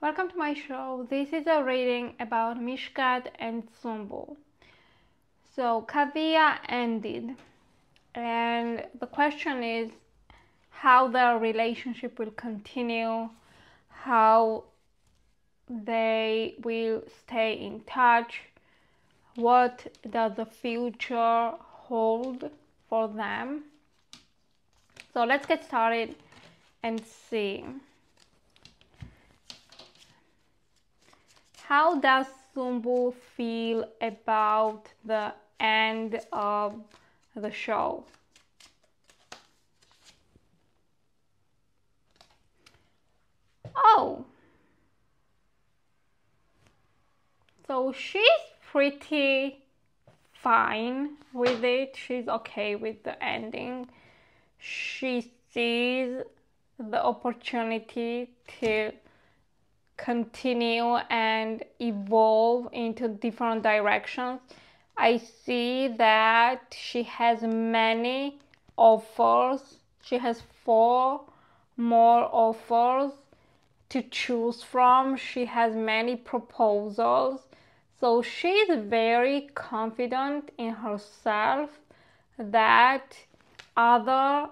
Welcome to my show. This is a reading about Mishkat and Tsumbo. So Kaviya ended, and the question is how their relationship will continue, how they will stay in touch, what does the future hold for them. So let's get started and see. How does Sumbul feel about the end of the show? Oh, so she's pretty fine with it. She's okay with the ending. She sees the opportunity to continue and evolve into different directions. I see that she has many offers. She has 4 more offers to choose from. She has many proposals. So she's very confident in herself that other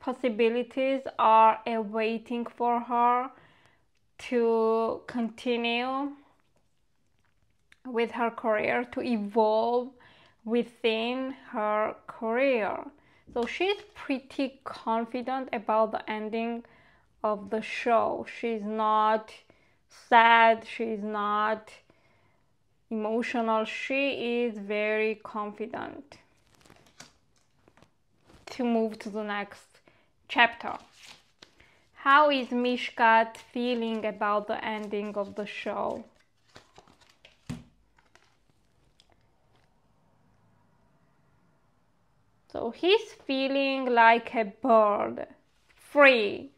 possibilities are awaiting for her to continue with her career, to evolve within her career. So she's pretty confident about the ending of the show. She's not sad, she's not emotional, she is very confident to move to the next chapter. How is Mishkat feeling about the ending of the show? So he's feeling like a bird, free,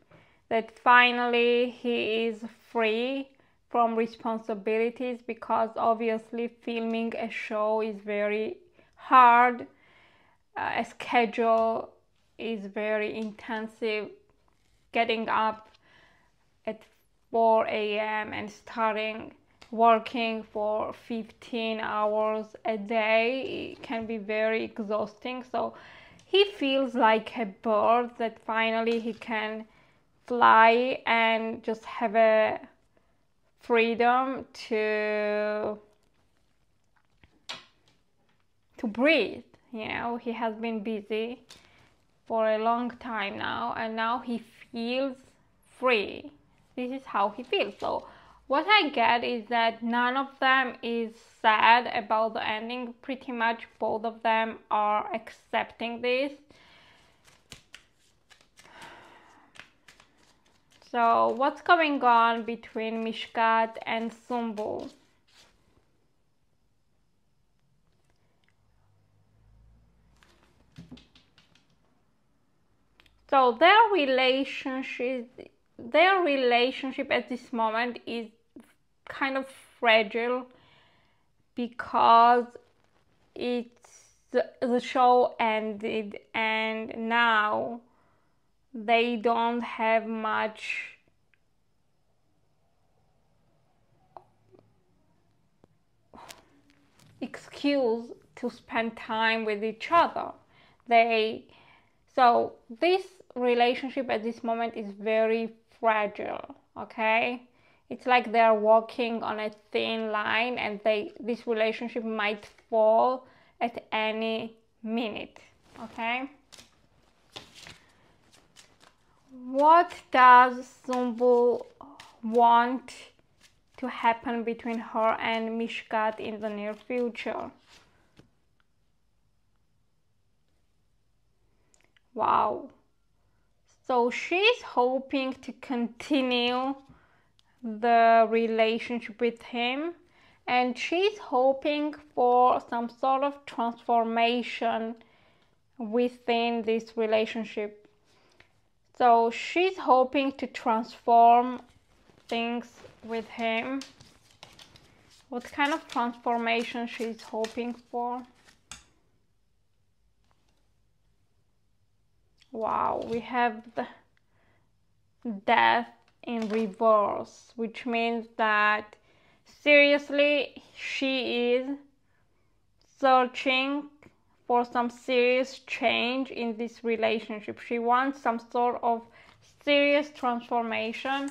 that finally he is free from responsibilities, because obviously filming a show is very hard, a schedule is very intensive. Getting up at 4 AM and starting working for 15 hours a day, it can be very exhausting. So he feels like a bird that finally he can fly and just have a freedom to breathe. You know, he has been busy for a long time now, and now he feels free. This is how he feels. So what I get is that none of them is sad about the ending. Pretty much both of them are accepting this. So what's going on between Mishkat and Sumbul? So their relationship at this moment is kind of fragile, because the show ended and now they don't have much excuse to spend time with each other. So this relationship at this moment is very fragile, okay? It's like they're walking on a thin line, and this relationship might fall at any minute, okay? What does Sumbul want to happen between her and Mishkat in the near future? Wow. So she's hoping to continue the relationship with him, and she's hoping for some sort of transformation within this relationship. So she's hoping to transform things with him. What kind of transformation she's hoping for? Wow, we have the death in reverse, which means that seriously she is searching for some serious change in this relationship. She wants some sort of serious transformation.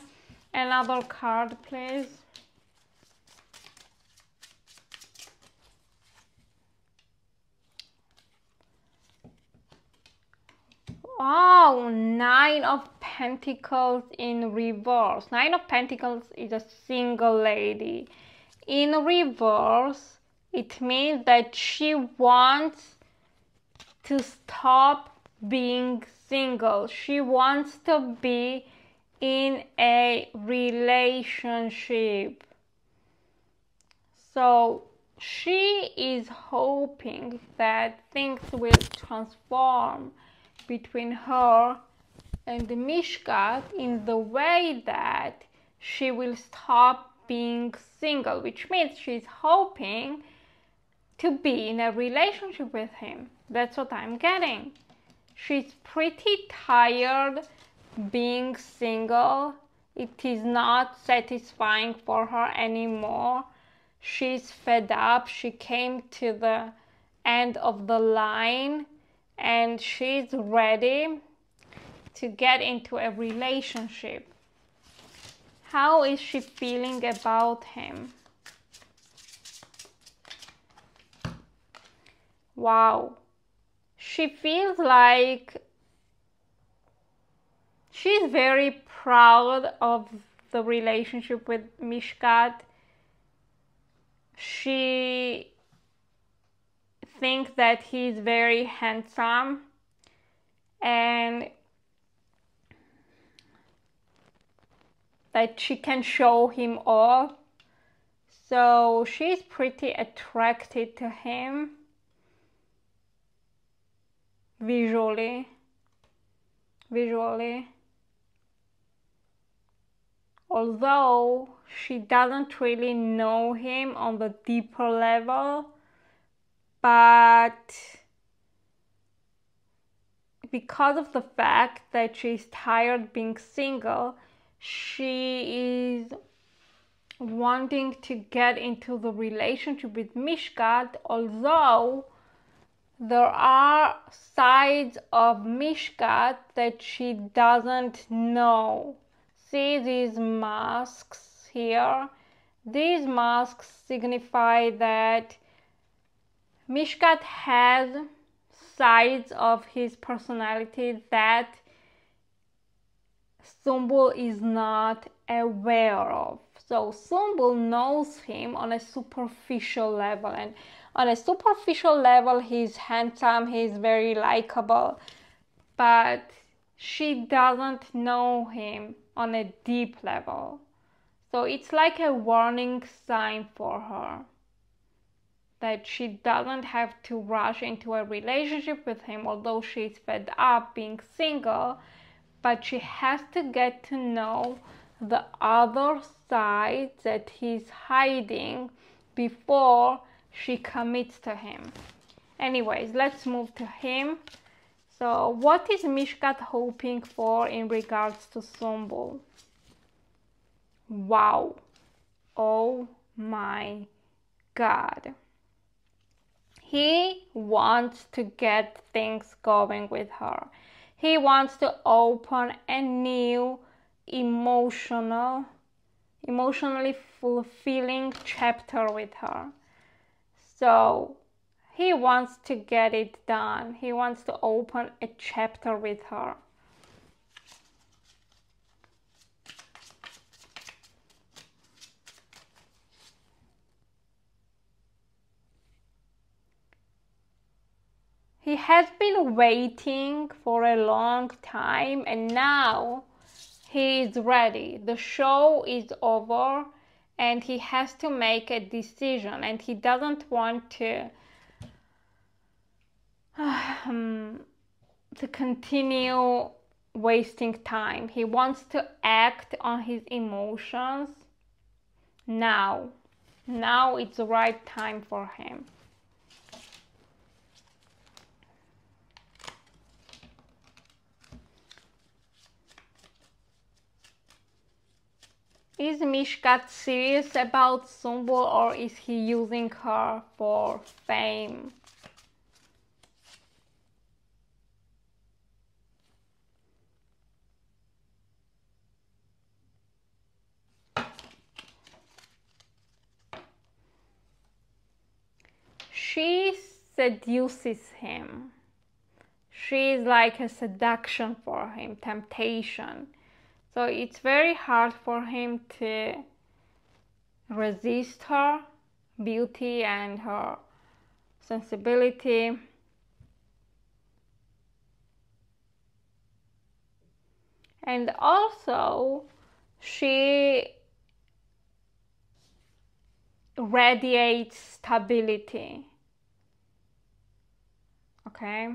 Another card, please. Oh, 9 of Pentacles in reverse. 9 of Pentacles is a single lady. In reverse, it means that she wants to stop being single. She wants to be in a relationship. So she is hoping that things will transform between her and Mishkat in the way that she will stop being single, which means she's hoping to be in a relationship with him. That's what I'm getting. She's pretty tired being single. It is not satisfying for her anymore. She's fed up. She came to the end of the line, and she's ready to get into a relationship. How is she feeling about him? Wow. She feels like she's very proud of the relationship with Mishkat. She thinks that he's very handsome, and that she can show him off. So she's pretty attracted to him visually, although she doesn't really know him on the deeper level, but because of the fact that she's tired being single, she is wanting to get into the relationship with Mishkat, although there are sides of Mishkat that she doesn't know. See these masks here? These masks signify that Mishkat has sides of his personality that Sumbul is not aware of. So Sumbul knows him on a superficial level, and on a superficial level he's handsome, he's very likable, but she doesn't know him on a deep level. So it's like a warning sign for her that she doesn't have to rush into a relationship with him, although she's fed up being single, but she has to get to know the other side that he's hiding before she commits to him. Anyways, let's move to him. So what is Mishkat hoping for in regards to Sumbul? Wow. Oh my God. He wants to get things going with her. He wants to open a new emotionally fulfilling chapter with her. So he wants to get it done. He wants to open a chapter with her. He has been waiting for a long time, and now he is ready. The show is over, and he has to make a decision, and he doesn't want to continue wasting time. He wants to act on his emotions now. Now it's the right time for him. Is Mishkat serious about Tsumbo, or is he using her for fame? She seduces him. She is like a seduction for him, temptation. So it's very hard for him to resist her beauty and her sensibility. And also, she radiates stability. Okay?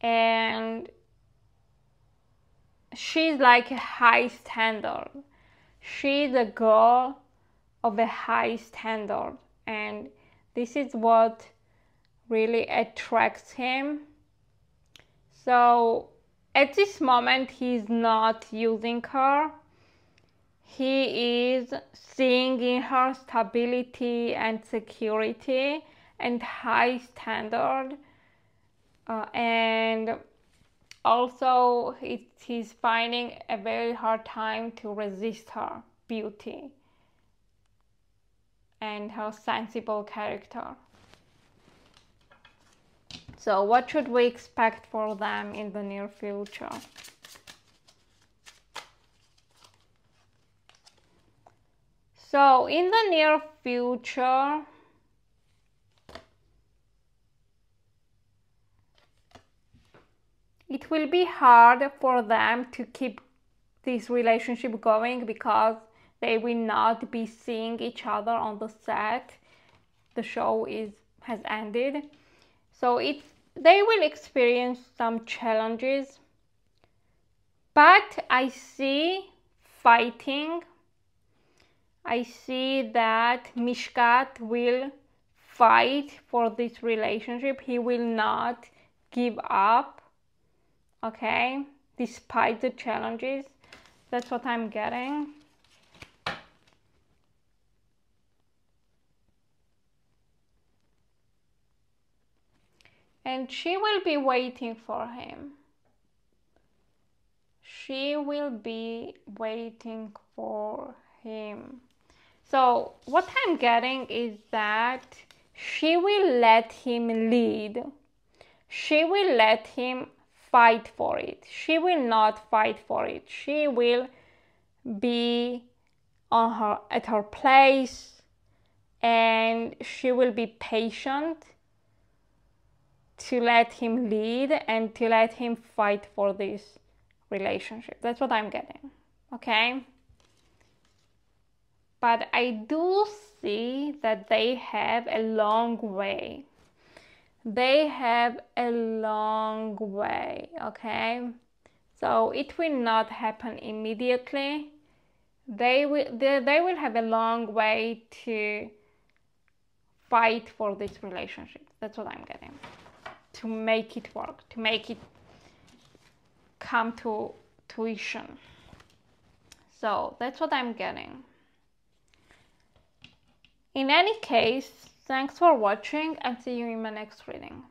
And she's like a high standard. She's a girl of a high standard, and this is what really attracts him. So at this moment he's not using her. He is seeing in her stability and security and high standard, and also he's finding a very hard time to resist her beauty and her sensible character. So what should we expect for them in the near future? So in the near future, it will be hard for them to keep this relationship going because they will not be seeing each other on the set. The show has ended. So they will experience some challenges. But I see fighting. I see that Mishkat will fight for this relationship. He will not give up. Okay, despite the challenges, that's what I'm getting. And she will be waiting for him. She will be waiting for him. So what I'm getting is that she will let him lead. She will let him fight for it. She will not fight for it. She will be at her place, and she will be patient to let him lead and to let him fight for this relationship. That's what I'm getting. Okay? But I do see that they have a long way. They have a long way, okay? So it will not happen immediately. They will have a long way to fight for this relationship. That's what I'm getting. To make it work, to make it come to fruition. So that's what I'm getting. In any case, thanks for watching and see you in my next reading.